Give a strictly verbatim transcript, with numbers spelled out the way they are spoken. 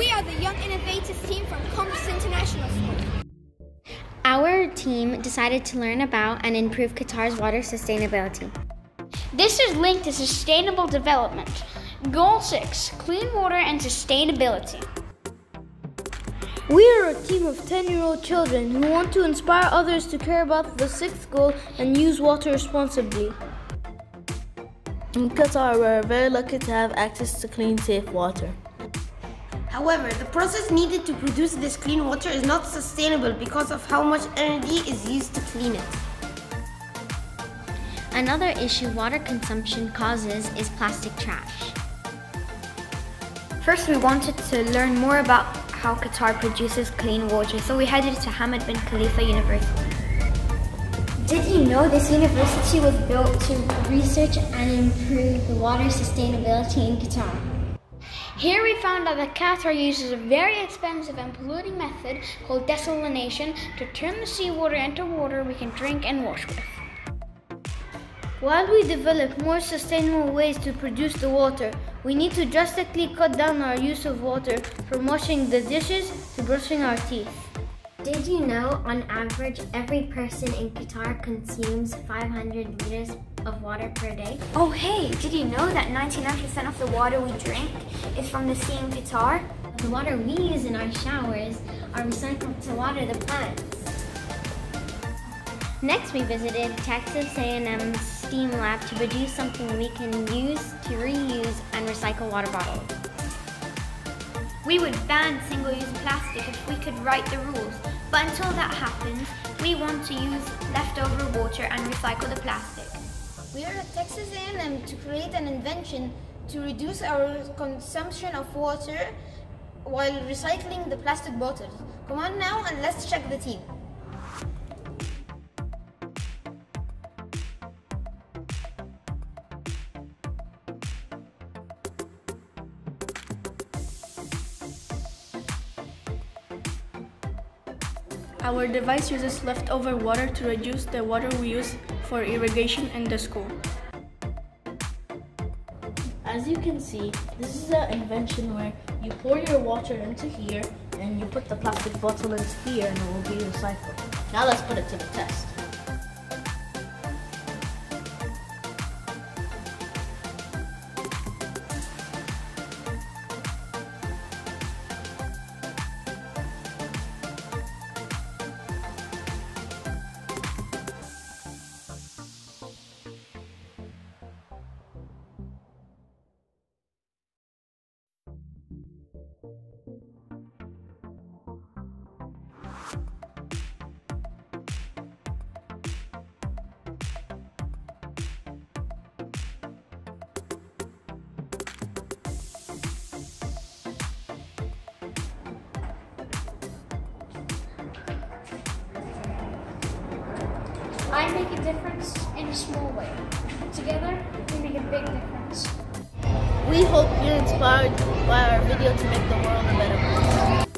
We are the Young Innovators team from Compass International School. Our team decided to learn about and improve Qatar's water sustainability. This is linked to sustainable development. Goal six, clean water and sustainability. We are a team of ten-year-old children who want to inspire others to care about the sixth goal and use water responsibly. In Qatar, we are very lucky to have access to clean, safe water. However, the process needed to produce this clean water is not sustainable because of how much energy is used to clean it. Another issue water consumption causes is plastic trash. First, we wanted to learn more about how Qatar produces clean water, so we headed to Hamad bin Khalifa University. Did you know this university was built to research and improve the water sustainability in Qatar? Here we found out that Qatar uses a very expensive and polluting method called desalination to turn the seawater into water we can drink and wash with. While we develop more sustainable ways to produce the water, we need to drastically cut down our use of water, from washing the dishes to brushing our teeth. Did you know, on average, every person in Qatar consumes five hundred liters of water per day? Oh hey, did you know that ninety-nine percent of the water we drink is from the sea in Qatar? The water we use in our showers are recycled to water the plants. Next, we visited Texas A and M STEAM lab to produce something we can use to reuse and recycle water bottles. We would ban single-use plastic if we could write the rules, but until that happens, we want to use leftover water and recycle the plastic. We are at Texas A and M to create an invention to reduce our consumption of water while recycling the plastic bottles. Come on now and let's check the team. Our device uses leftover water to reduce the water we use for irrigation in the school. As you can see, this is an invention where you pour your water into here and you put the plastic bottle into here and it will be recycled. Now let's put it to the test. I make a difference in a small way. Together, we make a big difference. We hope you're inspired by our video to make the world a better place.